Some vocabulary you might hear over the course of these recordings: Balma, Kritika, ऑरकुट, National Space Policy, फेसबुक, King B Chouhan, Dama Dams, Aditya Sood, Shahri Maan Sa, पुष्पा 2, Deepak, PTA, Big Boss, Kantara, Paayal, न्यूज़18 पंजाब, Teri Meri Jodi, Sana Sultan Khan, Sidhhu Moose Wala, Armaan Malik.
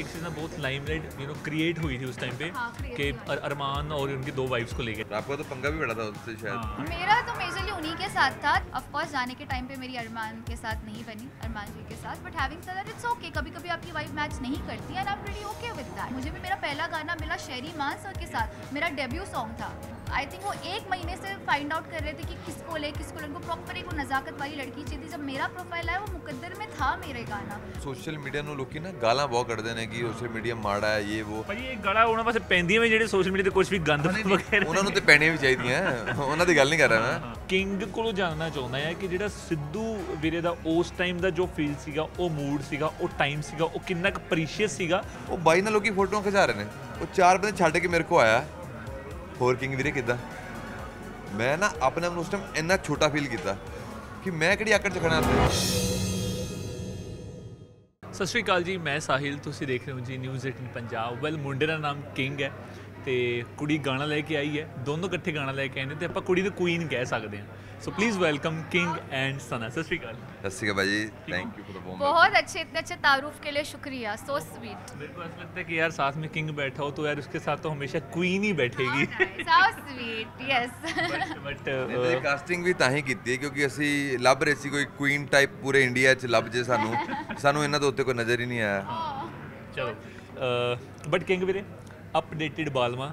एक सीजन में बहुत लाइमलाइट यू नो क्रिएट हुई थी उस टाइम पे कि अरमान और उनकी दो वाइफ्स को लेके। आपका तो पंगा भी बड़ा था उससे शायद। मेरा तो मेजरली उन्हीं के साथ था। ऑफ कोर्स जाने के टाइम पे मेरी अरमान के साथ नहीं बनी, अरमान जी के साथ, but having said that it's okay, कभी-कभी आपकी वाइफ मैच नहीं करती and I am pretty okay with that. मुझे भी मेरा पहला गाना मिला शहरी मान सा के साथ, मेरा डेब्यू सॉन्ग था। आई थिंक वो एक महीने से फाइंड आउट कर रहे थे कि किसको ले उनको प्रॉपर एक वो नज़ाकत वाली लड़की चाहिए थी। जब मेरा प्रोफाइल आया वो मुकद्दर में था मेरे गाना। सोशल मीडिया ने लोग ना गाला बहुत कर देने की सोशल मीडिया माड़ा है ये वो भाई ये गड़ा उन्होंने पास पैंदी में ਜਿਹੜੇ सोशल मीडिया ਤੇ ਕੁਝ ਵੀ ਗੰਦ ਵਗੈਰਾ ਉਹਨਾਂ ਨੂੰ ਤੇ ਪੈਣੇ ਵੀ ਚਾਹੀਦੀਆਂ ਉਹਨਾਂ ਦੀ ਗੱਲ ਨਹੀਂ ਕਰ ਰਿਹਾ ਮੈਂ। ਕਿੰਗ ਕੋਲੋਂ ਜਾਣਨਾ ਚਾਹੁੰਦਾ ਹੈ ਕਿ ਜਿਹੜਾ ਸਿੱਧੂ ਵੀਰੇ ਦਾ ਉਸ ਟਾਈਮ ਦਾ ਜੋ ਫੀਲ ਸੀਗਾ ਉਹ ਮੂਡ ਸੀਗਾ ਉਹ ਟਾਈਮ ਸੀਗਾ ਉਹ ਕਿੰਨਾ ਕੁ ਪ੍ਰੀਸ਼ੀਅਸ ਸੀਗਾ। ਉਹ ਬਾਈ ਨਾਲ ਲੋਕੀ ਫੋਟੋਆਂ ਖਿਚਾ ਰਹੇ ਨੇ ਉਹ ਚਾਰ ਬੰਦੇ ਛੱਡ ਕੇ ਮੇਰੇ ਕੋ ਆਇਆ ਹੋਰ ਕਿੰਗ ਵੀਰੇ ਕਿਦਾਂ ਮੈਂ ਨਾ ਆਪਣੇ ਆਪ ਨੂੰ ਉਸ ਟਾਈਮ ਇੰਨਾ ਛੋਟਾ ਫੀਲ ਕੀਤਾ ਕਿ ਮੈਂ ਕਿਹੜੀ ਆਕੜ ਚ ਖੜਾ ਹਾਂ। सत श्री अकाल जी, मैं साहिल, तुसी देख रहे हो जी न्यूज़18 पंजाब। वैल मुंडे का नाम किंग है तो कुड़ी गाना लेके आई है, दोनों इकट्ठे गाना लेके आए हैं तो आप कुड़ी तो क्वीन कह सकते हैं। So please welcome king and Sana. सत श्री अकाल। सत श्री अकाल भाई, थैंक यू फॉर द बहुत अच्छे इतने अच्छे तारुफ के लिए शुक्रिया। So sweet. मेरे को ऐसा लगता है कि यार साथ में किंग बैठा हो तो यार उसके साथ तो हमेशा क्वीन ही बैठेगी। So sweet. Yes but casting भी ताही की थी क्योंकि असी लभ रहे सी कोई क्वीन टाइप पूरे इंडिया च लभ जे सानू इन्हां दे उत्ते कोई नज़र ही नहीं आया। चलो बट किंग वीरे अपडेटेड बालमा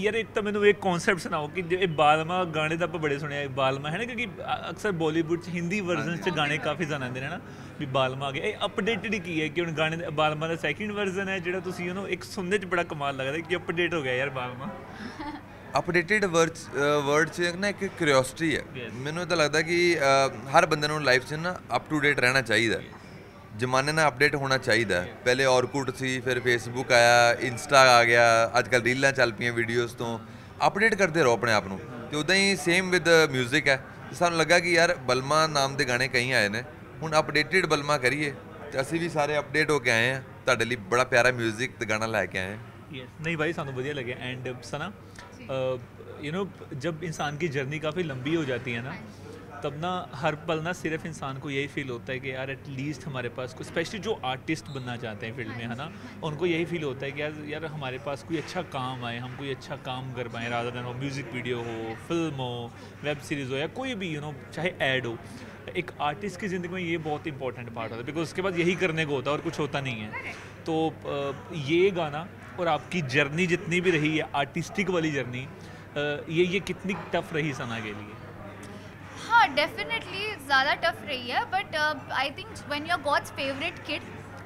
यार एक तो मैंने एक कॉन्सैप्ट सुनाओ कि बालमा गाने तो आप बड़े सुने बालमा है ना क्योंकि अक्सर बॉलीवुड हिंदी वर्जन से गाने काफ़ी ज्यादा आते हैं ना भी बालमा आ गया। यह अपडेटेड की है कि हम गाने बालमा का सैकेंड वर्जन है जो तो एक सुनने बड़ा कमाल लगता है कि अपडेट हो गया यार बालमा। अपडेटेड वर्ड से ना एक क्यूरियोसिटी है मैंने तो लगता कि हर बंदे को लाइफ से ना अप टू डेट रहना चाहिए जमाने ना अपडेट होना चाहिए। पहले ऑरकुट सी फिर फेसबुक आया इंस्टा आ गया अजकल रील्स चल पी वीडियोज़ तो अपडेट करते रहो अपने आप को। तो उदा ही सेम विद म्यूजिक है सानू लगा कि यार बलमा नाम के गाने कई आए हैं हुण अपडेटेड बलमा करिए तो असी भी सारे अपडेट होके आए हैं तुहाडे लई बड़ा प्यारा म्यूजिक ते गाना लैके आए हैं। नहीं भाई सानू वधिया लगे। एंड सना यू नो जब इंसान की जर्नी काफ़ी लंबी हो जाती है ना तब ना हर पल ना सिर्फ इंसान को यही फील होता है कि यार एटलीस्ट हमारे पास कोई स्पेशली जो आर्टिस्ट बनना चाहते हैं फील्ड में है ना उनको यही फील होता है कि यार हमारे पास कोई अच्छा काम आए हम कोई अच्छा काम कर पाएँ रादर देन वो म्यूज़िक वीडियो हो फिल्म हो वेब सीरीज़ हो या कोई भी यू नो चाहे ऐड हो। एक आर्टिस्ट की ज़िंदगी में ये बहुत इंपॉर्टेंट पार्ट होता है बिकॉज उसके बाद यही करने को होता है और कुछ होता नहीं है। तो ये गाना और आपकी जर्नी जितनी भी रही है आर्टिस्टिक वाली जर्नी ये कितनी टफ रही सना के लिए? हाँ डेफिनेटली ज़्यादा टफ रही है but I think when you are God's favourite kid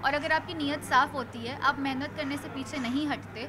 और अगर आपकी नीयत साफ़ होती है आप मेहनत करने से पीछे नहीं हटते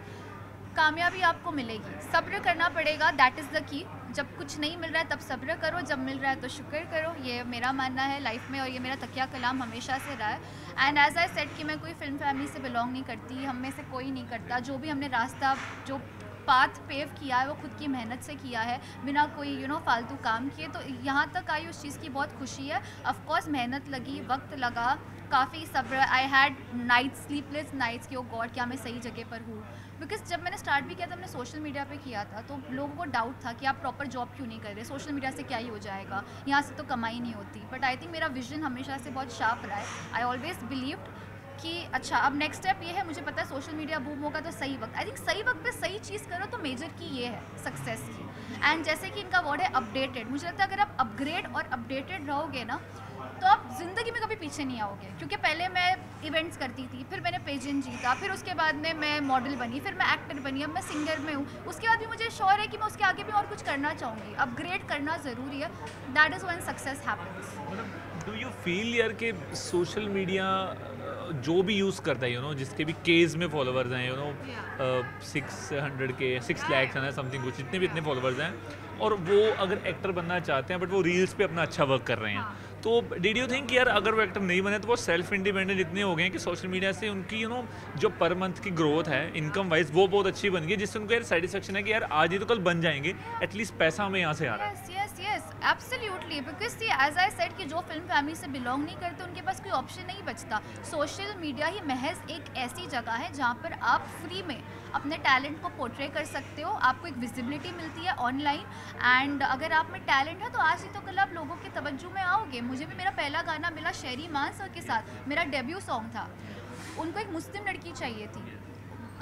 कामयाबी आपको मिलेगी। सब्र करना पड़ेगा, दैट इज़ द की। जब कुछ नहीं मिल रहा है तब सब्र करो, जब मिल रहा है तो शुक्र करो, ये मेरा मानना है लाइफ में और ये मेरा तकिया कलाम हमेशा से रहा है। एंड एज आई सेड कि मैं कोई फिल्म फैमिली से बिलोंग नहीं करती, हम में से कोई नहीं करता। जो भी हमने रास्ता जो पाथ पेव किया है वो खुद की मेहनत से किया है बिना कोई यू नो फालतू काम किए। तो यहाँ तक आई उस चीज़ की बहुत खुशी है। ऑफ कोर्स मेहनत लगी, वक्त लगा, काफ़ी सब्र। I had nights, sleepless nights कि ओ गॉड क्या मैं सही जगह पर हूँ। बिकॉज जब मैंने स्टार्ट भी किया था मैंने सोशल मीडिया पे किया था तो लोगों को डाउट था कि आप प्रॉपर जॉब क्यों नहीं कर रहे, सोशल मीडिया से क्या ही हो जाएगा, यहाँ से तो कमाई नहीं होती। बट आई थिंक मेरा विजन हमेशा से बहुत शार्प रहा है। आई ऑलवेज बिलीव्ड कि अच्छा अब नेक्स्ट स्टेप ये है, मुझे पता है सोशल मीडिया बूम होगा तो सही वक्त, आई थिंक सही वक्त पे सही चीज़ करो तो मेजर की ये है सक्सेस की। एंड जैसे कि इनका वर्ड है अपडेटेड, मुझे लगता है अगर आप अपग्रेड और अपडेटेड रहोगे ना तो आप ज़िंदगी में कभी पीछे नहीं आओगे। क्योंकि पहले मैं इवेंट्स करती थी, फिर मैंने पेजेंट जीता, फिर उसके बाद में मैं मॉडल बनी, फिर मैं एक्टर बनी, अब मैं सिंगर में हूँ। उसके बाद भी मुझे श्योर है कि मैं उसके आगे भी और कुछ करना चाहूँगी। अपग्रेड करना ज़रूरी है, that is when success happens. Do you feel यार कि सोशल मीडिया जो भी यूज़ करता है यू नो जिसके भी केज में फॉलोअर्स हैं यू नो 600K 6 लाख है ना समथिंग कुछ जितने भी इतने फॉलोअर्स हैं और वो अगर एक्टर बनना चाहते हैं बट वो रील्स पे अपना अच्छा वर्क कर रहे हैं तो डिड यू थिंक यार अगर वो एक्टर नहीं बने तो वो सेल्फ इंडिपेंडेंट इतने हो गए हैं कि सोशल मीडिया से उनकी यू नो जो पर मंथ की ग्रोथ है इनकम वाइज वो बहुत अच्छी बन गई जिससे उनको यार सेटिस्फेक्शन है कि यार आज ही तो कल बन जाएंगे एटलीस्ट पैसा हमें यहाँ से आ रहा है। Yes, absolutely, because see, as I said कि जो फिल्म फैमिली से बिलोंग नहीं करते उनके पास कोई ऑप्शन नहीं बचता। सोशल मीडिया ही महज एक ऐसी जगह है जहाँ पर आप फ्री में अपने टैलेंट को पोर्ट्रे कर सकते हो, आपको एक विजिबिलिटी मिलती है ऑनलाइन। एंड अगर आप में टैलेंट है तो आज ही तो कल आप लोगों की तवज्जो में आओगे। मुझे भी मेरा पहला गाना मिला शहरी मान सा के साथ, मेरा डेब्यू सॉन्ग था। उनको एक मुस्लिम लड़की चाहिए थी।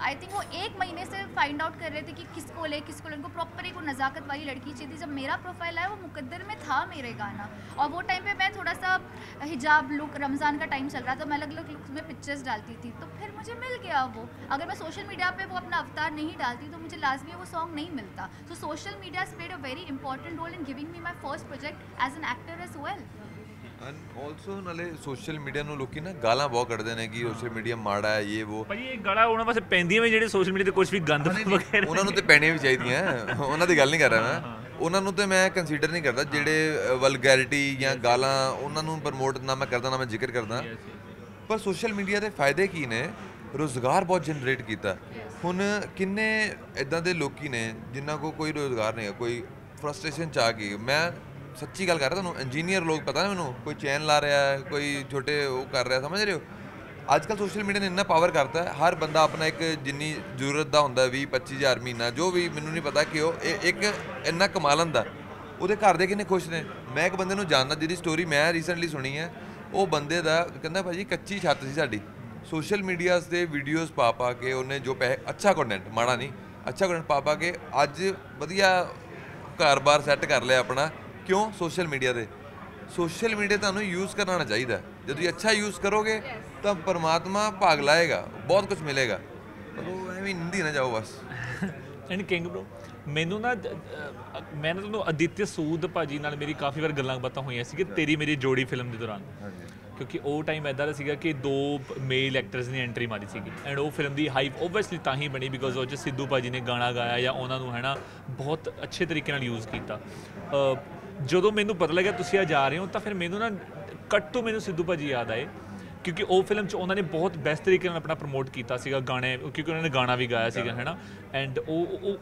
आई थिंक वो एक महीने से फाइंड आउट कर रहे थे कि किसको ले उनको प्रॉपर एक नज़ाकत वाली लड़की चाहिए थी। जब मेरा प्रोफाइल आया वो मुकद्दर में था मेरे गाना, और वो टाइम पे मैं थोड़ा सा हिजाब लुक, रमज़ान का टाइम चल रहा था, मैं अलग अलग लुक्स में पिक्चर्स डालती थी, तो फिर मुझे मिल गया वो। अगर मैं सोशल मीडिया पे वो अपना अवतार नहीं डालती तो मुझे लाजमी वो सॉन्ग नहीं मिलता। So social media played a very important role in giving me my first project as an actor as well. And also नाले सोशल मीडिया नो लोकी ना गाला बहुत करते हैं कि सोशल मीडिया माड़ा है ये वो। भाई ये गाला उन्होंने पास पैंदी में जेडे सोशल मीडिया ते कुछ भी गंद वगैरह उन्होंने तो पैने भी चाहिए हैं, उन्होंने तो गल नहीं कर रहा मैं, उन्होंने तो मैं कंसीडर नहीं करता जेडे वल्गैरिटी या गाला, उन्होंने प्रमोट ना मैं करता ना मैं जिक्र करता। पर सोशल मीडिया के फायदे की ने रोज़गार बहुत जनरेट किया। हुण किन्ने इदां दे लोकी ने जिन्हां कोई रोज़गार नहीं है, कोई फ्रस्ट्रेशन चा के मैं सच्ची गल कर रहा तुहानूं, इंजीनियर लोग पता ना मैनूं कोई चैन ला रहा है, कोई छोटे वो कर रहा, समझ रहे हो। आजकल सोशल मीडिया ने इन्ना पावर करता है, हर बंदा अपना एक जिन्नी जरूरत का होंदा 20-25 हज़ार महीना जो भी मैनूं नहीं पता कि एक इन्ना कमा लैंदा, उहदे घर दे किन्ने खुश ने। मैं एक बंदे नूं जानना जिहदी स्टोरी मैं रीसेंटली सुनी है, वो बंदे दा कहंदा भाजी कच्ची छत सी साडी, सोशल मीडिया से वीडियोज़ पा के उन्हें जो पैसे, अच्छा कंटेंट माड़ा नहीं, अच्छा कंटेंट पा के अज वधिया घर बार सैट कर लिया अपना। क्यों? सोशल मीडिया दे, सोशल मीडिया तुहानूं यूज़ करना चाहिए। जो तुसीं अच्छा यूज़ करोगे तो परमात्मा भाग लाएगा, बहुत कुछ मिलेगा। तो एवें हिंदी ना जाओ बस। एंड किंग ब्रो मैनू ना मैं ना तुहानूं आदित्य सूद भाजी नाल मेरी काफ़ी बार गल्लां बातां होईयां सी कि तेरी मेरी जोड़ी फिल्म के दौरान, क्योंकि वो टाइम इदा का सीगा कि 2 मेल एक्टर्स ने एंट्री मारी सी एंड वो फिल्म की हाइप ओबवियसली ता ही बनी बिकॉज वो सिद्धू भाजी ने गाना गाया या उन्होंने है ना बहुत अच्छे तरीके नाल यूज़ किया। जो मैनू पता लगे तुम आज आ रहे हो तो फिर मैनू ना कट तो मैनू सिद्धू भाजी याद आए, क्योंकि वो फिल्म उन्होंने बहुत बेस्ट तरीके अपना प्रमोट किया गाने, क्योंकि उन्होंने गाना भी गाया सीगा है ना, एंड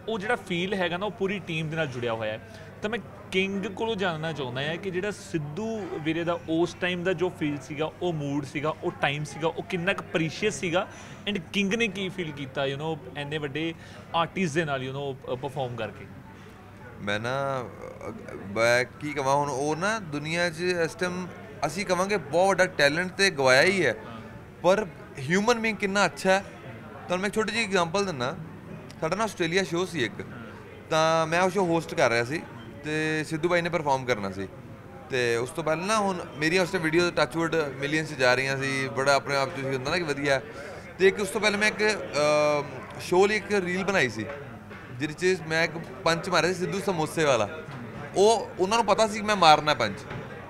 वो जो फील है ना वो पूरी टीम के जुड़िया हुआ है। तो मैं किंग को जानना चाहता है कि जो सिद्धू वीरे का उस टाइम का जो फील सीगा, वो मूड सीगा, वो टाइम सीगा, वो कितना प्रीशियस सीगा एंड किंग ने की फील किया यू नो इन्ने बड़े आर्टिस्ट के नाल यू नो परफॉर्म करके। मैं ना की कह हूँ वो ना दुनिया इस टाइम असी कहेंगे बहुत बड़ा टैलेंट तो गवाया ही है, पर ह्यूमन बींग कितना अच्छा है। तो मैं एक छोटी जी एग्जाम्पल दिना, साढ़ा ना ऑस्ट्रेलिया शो से एक तो मैं वो शो होस्ट कर रहा सी ते सिद्धू भाई ने परफॉर्म करना सी, तो उस तो पहले ना हुण मेरी उस वीडियो टचवुड मिलियन से जा रही सी, बड़ा अपने आप होंगे ना कि वधिया। तो एक उस तो पहले मैं एक शो लिए एक रील बनाई सी जिस मैं एक पंच मारे सिद्धू समोसे वाला, वो उन्होंने पता सी मैं मारना पंच,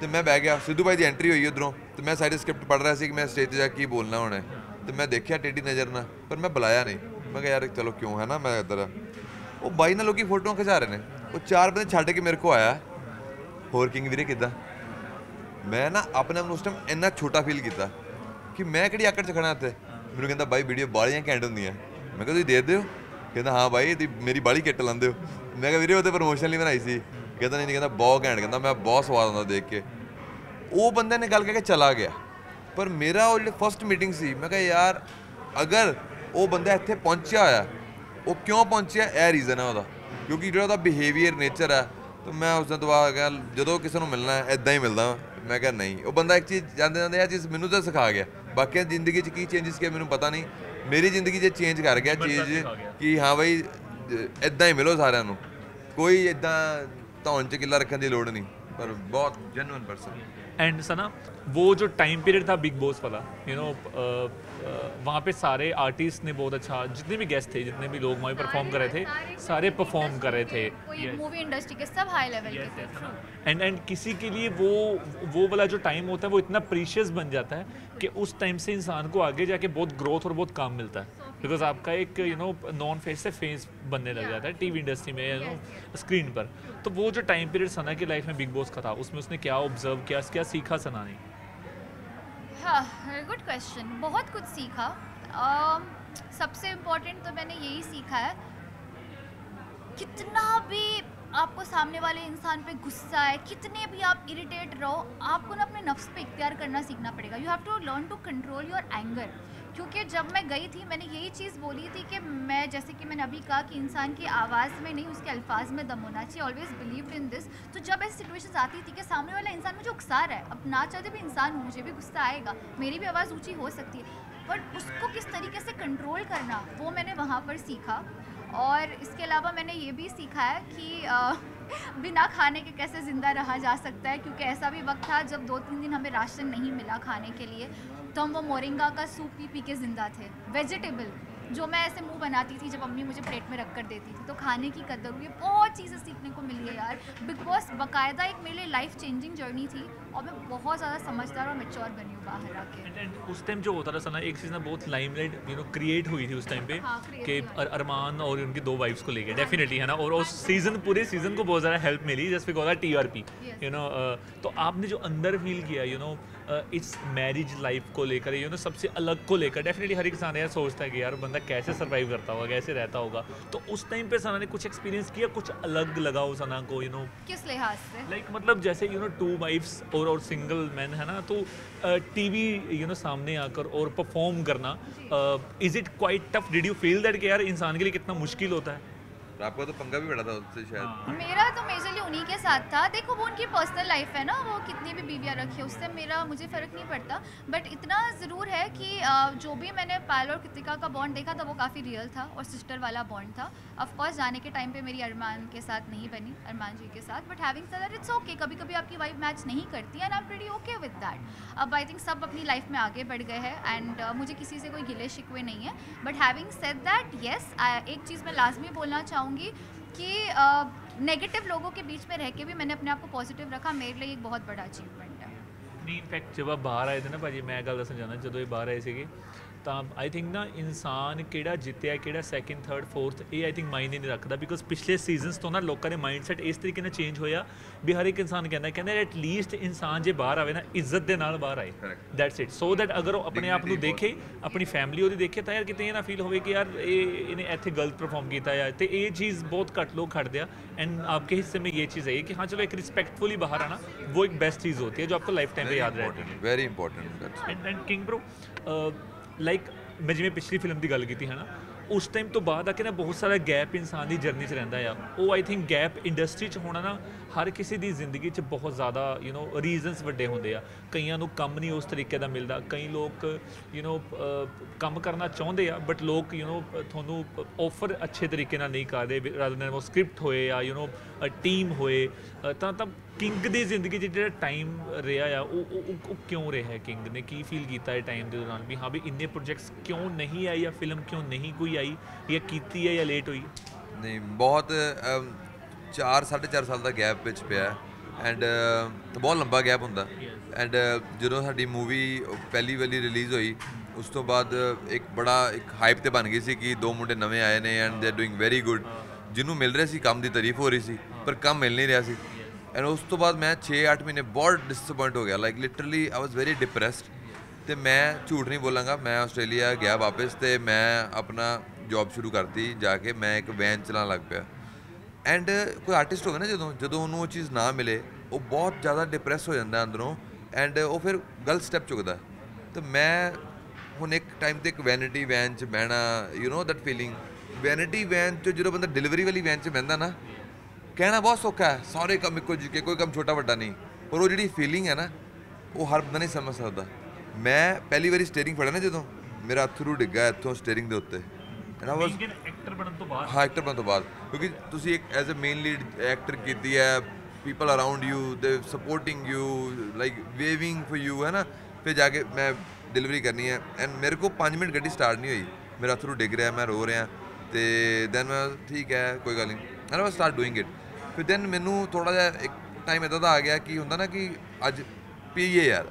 तो मैं बह गया। सिद्धू भाई की एंट्री हुई उधरों, तो मैं सारी स्क्रिप्ट पढ़ रहा सी कि मैं स्टेज पर जाके बोलना होना है, तो मैं देखा टेढ़ी नज़र ना, पर मैं बुलाया नहीं, मैं कहा यार चलो क्यों है ना मैं इधर। वो बाई ना लोग फोटो खिचा रहे हैं, वो 4 बंदे छड़ के मेरे को आया होर किंग वीरे किदा। मैं ना अपने आप उस टाइम इन्ना छोटा फील किया कि मैं कि आकड़ चखना इतने, मैंने कहता भाई वीडियो बालियाँ घैंट होंगे, मैं कहा तुम दे दो, कहता हाँ भाई मेरी बाली किट लाते हो, मैं कहा वीरे वो तो प्रमोशन लिए बनाई सी, कहता नहीं कहता बहुत घैंट, कहता मैं बहुत स्वाद आता देख के। वो बंदे ने गल करके चला गया, पर मेरा वो जो फर्स्ट मीटिंग सी मैं कहा यार अगर वो बंदा इत्थे पहुँचा होया, वो क्यों पहुँचा यह रीज़न है वह, क्योंकि जो बिहेवियर नेचर है। तो मैं उस दिन तो बाद क्या जो किसी को मिलना इदा ही मिलता, मैं क्या नहीं वो बंदा एक चीज़ जाते जाते यह चीज़ मैनू तो सिखा गया, बाकी जिंदगी की चेंजिस किया मैनू पता नहीं, मेरी जिंदगी जो चेंज कर गया चीज़ कि हाँ भाई इदा ही मिलो सारे, कोई इदा धौन च किला रखने की लड़ नहीं, पर बहुत जेन्युइन पर्सन। एंड सना वो जो टाइम पीरियड था बिग बॉस वाला यू नो वहाँ पे सारे आर्टिस्ट ने बहुत अच्छा, जितने भी गेस्ट थे जितने भी लोग वहाँ पे परफॉर्म कर रहे थे सारे परफॉर्म कर रहे थे, मूवी इंडस्ट्री के सब हाई लेवल के थे। एंड किसी के लिए वो वाला जो टाइम होता है वो इतना प्रीशियस बन जाता है कि उस टाइम से इंसान को आगे जाके बहुत ग्रोथ और बहुत काम मिलता है, बिकॉज आपका एक यू नो नॉन फेस से फेस बनने लग जाता है टीवी इंडस्ट्री में यू नो स्क्रीन पर। तो वो जो टाइम पीरियड सना की लाइफ में बिग बॉस का था, उसमें उसने क्या ऑब्जर्व किया, क्या सीखा सना ने? हाँ गुड क्वेश्चन, बहुत कुछ सीखा। सबसे इम्पोर्टेंट तो मैंने यही सीखा है, कितना भी आपको सामने वाले इंसान पे गुस्सा है, कितने भी आप इरिटेट रहो, आपको ना अपने नफ्स पे इख्तियार करना सीखना पड़ेगा। You have to learn to control your anger, क्योंकि जब मैं गई थी मैंने यही चीज़ बोली थी कि मैं जैसे कि मैंने अभी कहा कि इंसान की आवाज़ में नहीं उसके अल्फाज में दम होना चाहिए, ऑलवेज बिलीव इन दिस। तो जब ऐसी सिचुएशंस आती थी कि सामने वाला इंसान मुझे उकसा रहा है, अब ना चाहते भी इंसान मुझे भी गुस्सा आएगा, मेरी भी आवाज़ ऊँची हो सकती है, और उसको किस तरीके से कंट्रोल करना वो मैंने वहाँ पर सीखा। और इसके अलावा मैंने ये भी सीखा है कि बिना खाने के कैसे ज़िंदा रहा जा सकता है, क्योंकि ऐसा भी वक्त था जब 2-3 दिन हमें राशन नहीं मिला खाने के लिए, तो हम वो मोरिंगा का सूप पी के ज़िंदा थे। वेजिटेबल जो मैं ऐसे मुंह बनाती थी जब मम्मी मुझे प्लेट में रख कर देती थी, तो खाने की कदर हुई। बहुत चीज़ें सीखने को मिल गई यार। बिग बॉस बाकायदा एक मेरे लिए लाइफ चेंजिंग जर्नी थी और मैं बहुत ज़्यादा समझदार और मैच्योर बनी हूँ बाहर आके। उस टाइम जो होता था सना, एक चीज़ ना बहुत लाइमलाइट क्रिएट हुई थी उस टाइम पे कि अरमान और उनकी 2 वाइफ्स को लेकर डेफिनेटली, है ना। और उस सीज़न पूरे सीज़न को बहुत ज़्यादा हेल्प मिली just because of TRP, you know. तो आपने जो अंदर फील किया, यू नो, इस मैरिज लाइफ को लेकर, यू नो, सबसे अलग को लेकर, डेफिनेटली हर इंसान यार सोचता है कि यार बंदा कैसे सर्वाइव करता होगा, कैसे रहता होगा। तो उस टाइम पे सना ने कुछ एक्सपीरियंस किया, कुछ अलग लगा हो सना को, यू नो। किस लिहाज से? लाइक मतलब जैसे, यू नो, 2 वाइफ्स और सिंगल मैन, है ना, तो टीवी, यू नो, सामने आकर और परफॉर्म करना, is it quite tough? Did you feel that कि यार इंसान के लिए कितना मुश्किल होता है? आपका तो पंगा भी बड़ा था उससे शायद। मेरा तो मेजरली उन्हीं के साथ था। देखो वो उनकी पर्सनल लाइफ है ना, वो कितनी भी बीवियाँ रखी है, उससे मेरा मुझे फ़र्क नहीं पड़ता। बट इतना ज़रूर है कि जो भी मैंने पायल और कृतिका का बॉन्ड देखा था वो काफ़ी रियल था और सिस्टर वाला बॉन्ड था। ऑफकोर्स जाने के टाइम पे मेरी अरमान के साथ नहीं बनी, अरमान जी के साथ। But having said that it's okay, कभी कभी आपकी वाइफ मैच नहीं करती and I am pretty okay with that. अब आई थिंक सब अपनी लाइफ में आगे बढ़ गए हैं एंड मुझे किसी से कोई गिले शिकवे नहीं है। But having said that, yes, एक चीज़ मैं लाजमी बोलना चाहूँगी कि नेगेटिव लोगों के बीच में रह के भी मैंने अपने आप को पॉजिटिव रखा। मेरे लिए एक बहुत बड़ा अचीवमेंट है। नहीं, इनफैक्ट जब आप बाहर आए थे ना भाजी, मैं गल दस जाना, जो बाहर आए थे तो आई थिंक ना इंसान किड़ा जितया, किड़ा सैकेंड, थर्ड, फोर्थ, ये आई थिंक मायने नहीं रखता। बिकॉज पिछले सीजनस तो ना लोगों ने माइंडसैट इस तरीके से चेंज होया भी हर एक इंसान कहना कहना एटलीस्ट इंसान जो बाहर आए ना इज्जत के नाल बाहर आए, दैट्स इट। सो दैट अगर वो अपने आप को देखे, अपनी फैमिली वो देखे, तो यार कितने ना फील होवे कि यार इन्हें इतने गलत परफॉर्म किया यार। तो ये चीज़ बहुत घट लोग खड़ते हैं एंड आपके हिस्से में ये चीज़ है कि हाँ चलो एक रिस्पेक्टफुली बाहर आना, वो एक बेस्ट चीज़ होती है जो आपको लाइफ टाइम पर याद रहती है। Very important. And king bro, like मैं जिवें पिछली फिल्म की गल की है ना, उस टाइम तो बाद आके ना बहुत सारा गैप इंसान की जर्नी रहिंदा आ। वो आई थिंक गैप इंडस्ट्री होना ना हर किसी की जिंदगी बहुत ज़्यादा, यू नो, रीजनस वड्डे होंदे आ। कईयां नूं कम नहीं उस तरीके का मिलता, कई लोग, यू नो, कम करना चाहते आ बट लोग, यू नो, थोनू ऑफर अच्छे तरीके नहीं करते, रादर वो स्क्रिप्ट होए या, यू नो, टीम होए। तो किंग की जिंदगी जो टाइम रहा क्यों रहा है? किंग ने की फील किया है टाइम के दौरान भी, हाँ भी इन्ने प्रोजेक्ट्स क्यों नहीं आए या फिल्म क्यों नहीं कोई आई या कीती है या लेट हुई? नहीं, बहुत 4-4.5 साल का गैप विच पिया एंड तो बहुत लंबा गैप होंदा। एंड जो साडी मूवी पहली वाली रिलीज़ हुई उस तो बाद एक बड़ा एक हाइप तो बन गई सी कि 2 मुंडे नवे आए ने and they are doing very good. जिन्हों मिल रहे सी काम की तारीफ हो रही सी पर काम मिल नहीं रहा सी। एंड उस तो बाद मैं 6-8 महीने बहुत डिसअपॉइंट हो गया, like literally I was very depressed. तो मैं झूठ नहीं बोलांगा, मैं ऑस्ट्रेलिया गया वापस तो मैं अपना जॉब शुरू करती जाके, मैं एक वैन चलान लग पाया। एंड कोई आर्टिस्ट होगा ना जो जो उन्होंने वो चीज़ ना मिले वो बहुत ज़्यादा डिप्रैस हो जाता अंदरों एंड वो फिर गलत स्टैप चुकता। तो मैं हूँ एक टाइम तो एक वैनिटी वैन च बहना, you know that feeling, vanity van चो जो बंदा डिलीवरी वाली वैन च बहता ना, कहना बहुत सौखा है, सारे काम एको जी के, कोई काम छोटा वड्डा नहीं, पर वो जी फीलिंग है ना वो हर बंदा नहीं समझ सकता। मैं पहली बारी स्टेयरिंग फड़ा ना जो मेरा अथरू डिग्गा इतों स्टेयरिंग के उत्ते। हाँ, एक्टर बनने तो बाद क्योंकि तुसी एक as a main lead actor की है, people around you they supporting you, like waving for you, है ना। फिर जाके मैं डिलीवरी करनी है एंड मेरे को 5 मिनट गड्डी स्टार्ट नहीं हुई, मेरा थ्रू डिग रहा है, मैं रो रहा तो दैन मैं ठीक है कोई गल नहीं, है ना, मैं स्टार्ट डूइंग इट। फिर दैन मैनू थोड़ा जहा एक टाइम इदा का आ गया कि होंगे ना कि अज पीए यार,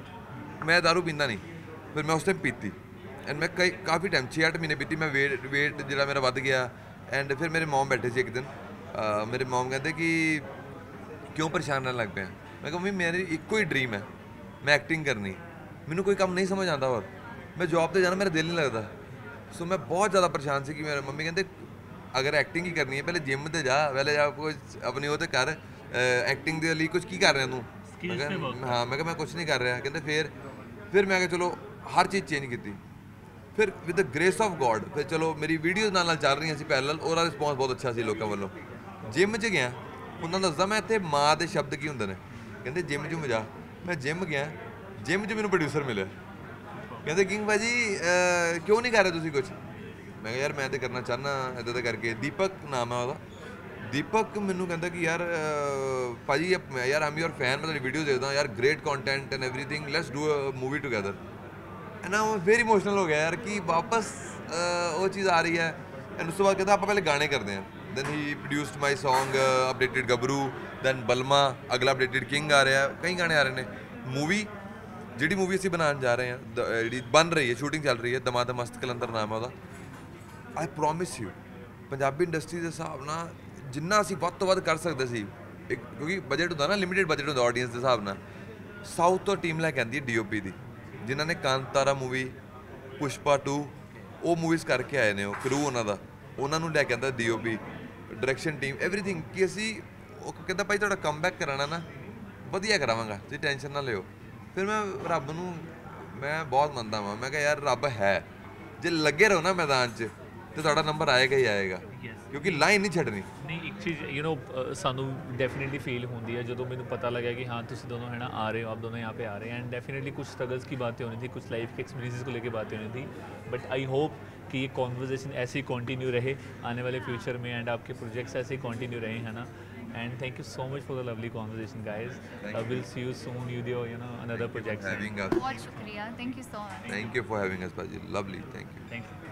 मैं दारू पींदा नहीं, फिर मैं उस टाइम पीती एंड मैं कई काफ़ी टाइम 6-8 महीने पीती। मैं वेट जो मेरा वध गया एंड फिर मेरे मोम बैठे थे एक दिन, मेरे मोम कहते कि क्यों परेशान रहने लग पे हैं। मैं कहा मम्मी मेरी एको ही ड्रीम है, मैं एक्टिंग करनी, मैंने कोई काम नहीं समझ आता और मैं जॉब पर जाना मेरा दिल नहीं लगता। सो मैं बहुत ज़्यादा परेशान सी कि मेरे मम्मी कहते अगर एक्टिंग ही करनी है पहले जिम तो जा, पहले जा कुछ अपनी वो तो कर, एक्टिंग के लिए कुछ की कर रहा तू। हाँ, मैं कहा मैं कुछ नहीं कर रहा। कहते फिर मैं कहा चलो हर चीज़ चेंज की, फिर with the grace of God फिर चलो मेरी वीडियोज़ नाल चल रही सी पैरेलल, और रिस्पॉन्स बहुत अच्छा सी लोगों वालों। जिम च गया उन्होंने दसदा मैं इतने माँ के शब्द की होंगे ने, कहते जिम जुम जा, मैं जिम गया, जिम च मैनू प्रोड्यूसर मिले, कहते किंग भाजी क्यों नहीं कर रहे तुसी कुछ? मैं यार मैं तो करना चाहना इदा तो करके। दीपक नाम है वह, दीपक मैनू कहता कि यार भाजी यार हम योर फैन, मतलब वीडियो देखता यार great content and everything, let's do a movie together. है ना वो फिर इमोशनल हो गया यार कि वापस वो चीज़ आ रही है। एंड उसके बाद कहता आप पहले गाने करते हैं। Then he produced my song updated Gabru, then Balma, अगला अपडेटेड किंग आ रहा है, कई गाने आ रहे हैं। मूवी जी मूवी असी बनाने जा रहे हैं, बन रही है, शूटिंग चल रही है, दमा दमस्त कलंदर नाम है वह। I promise you Punjabi industry के हिसाब नाल जिन्ना असी वध तो वध कर सकते सी, क्योंकि बजट होता ना लिमिटेड बजट होता ऑडियंस के हिसाब नाल। साउथ तो टीम लैके आती है DOP की, जिन्होंने कांतारा मूवी, पुष्पा 2 वो मूवीज़ करके आए ने, वो क्रू उन्होंने लैके आता DOP डायरेक्शन टीम एवरीथिंग कि असी कहता भाई थोड़ा कमबैक कराना ना वधिया करावांगा, तुसीं टेंशन ना लिओ। फिर मैं रब नूं मैं बहुत मनदा वां, मैं कहा यार रब है, जे लगे रहो ना मैदान च तो तुहाडा नंबर आएगा ही आएगा। क्योंकि लाइन नहीं छड्डनी। नहीं एक चीज़ यू नो सानू डेफिनेटली फील होती है जो मैंने पता लगा कि हाँ तुसी दोनों है ना आ रहे हो, आप दोनों यहाँ पे आ रहे हैं। एंड डेफिनेटली कुछ स्ट्रगल्स की बातें होनी थी, कुछ लाइफ के एक्सपीरियंसेस को लेकर बातें होनी थी, बट आई होप कि ये कॉन्वर्जेसन ऐसे ही कंटिन्यू रहे आने वाले फ्यूचर में, एंड आपके प्रोजेक्ट्स ऐसे ही कंटिन्यू रहे, है ना। And thank you so much for the lovely conversation, guys. We'll see you soon, you know, another project. Thank you for having us, Paayal. Lovely, thank you. Thank you.